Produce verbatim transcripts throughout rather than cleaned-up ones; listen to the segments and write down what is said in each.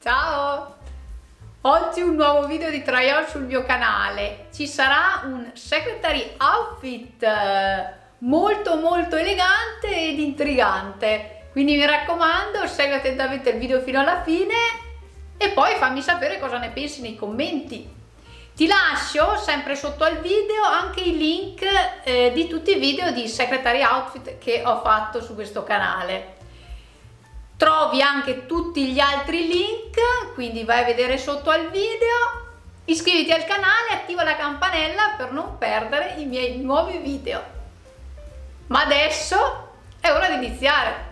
Ciao! Oggi un nuovo video di try-on sul mio canale. Ci sarà un secretary outfit molto molto elegante ed intrigante, quindi mi raccomando, segui attentamente il video fino alla fine e poi fammi sapere cosa ne pensi nei commenti. Ti lascio sempre sotto al video anche i link eh, di tutti i video di secretary outfit che ho fatto su questo canale. Trovi anche tutti gli altri link, quindi vai a vedere sotto al video, iscriviti al canale, attiva la campanella per non perdere i miei nuovi video. Ma adesso è ora di iniziare.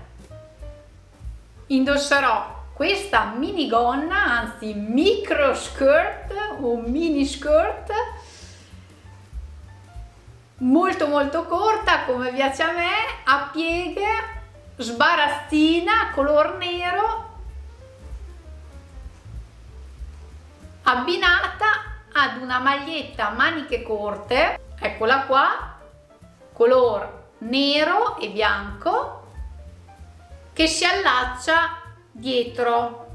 Indosserò questa minigonna, anzi micro skirt o mini skirt, molto molto corta come piace a me, a pieghe, sbarazzina, color nero, abbinata ad una maglietta a maniche corte, eccola qua, color nero e bianco, che si allaccia dietro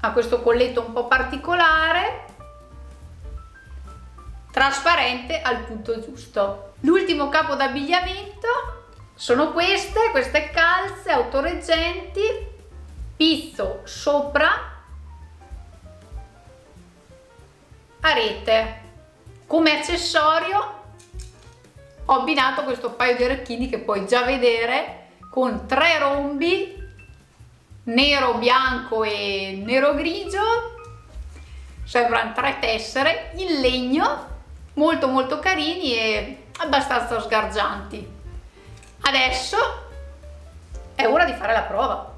a questo colletto un po' particolare, trasparente al punto giusto. L'ultimo capo d'abbigliamento sono queste, queste calze autoreggenti, pizzo sopra, a rete. Come accessorio ho abbinato questo paio di orecchini che puoi già vedere con tre rombi, nero, bianco e nero grigio, sembrano tre tessere, in legno, molto molto carini e abbastanza sgargianti. Adesso è ora di fare la prova.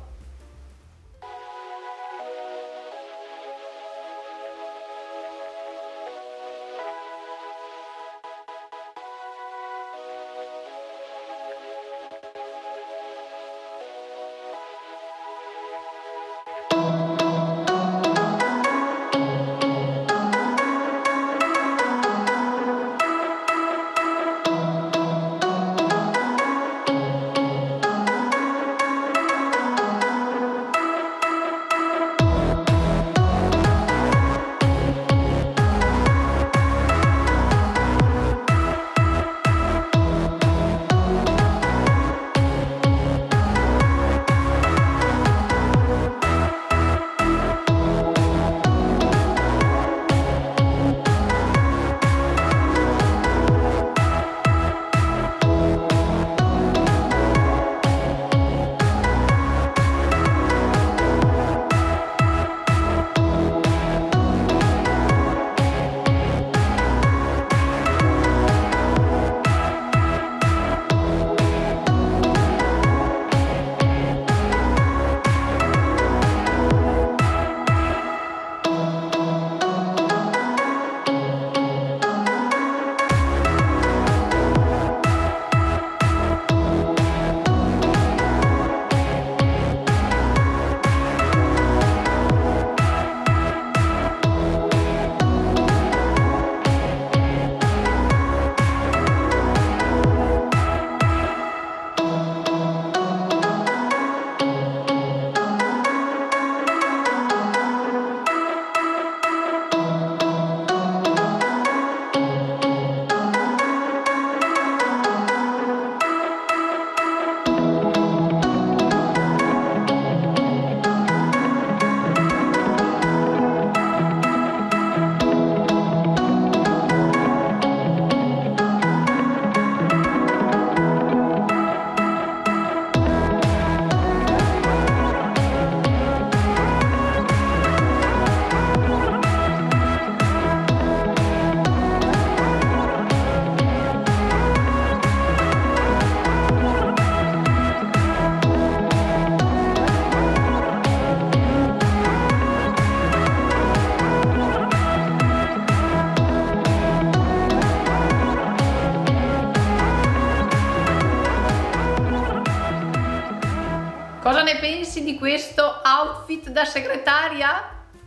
Cosa ne pensi di questo outfit da segretaria?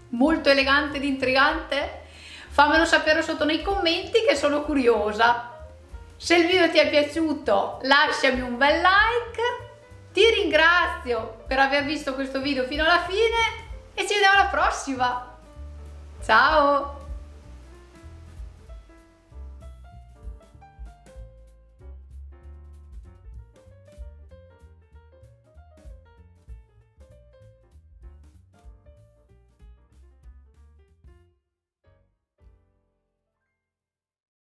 Molto elegante ed intrigante? Fammelo sapere sotto nei commenti che sono curiosa. Se il video ti è piaciuto lasciami un bel like, ti ringrazio per aver visto questo video fino alla fine e ci vediamo alla prossima. Ciao!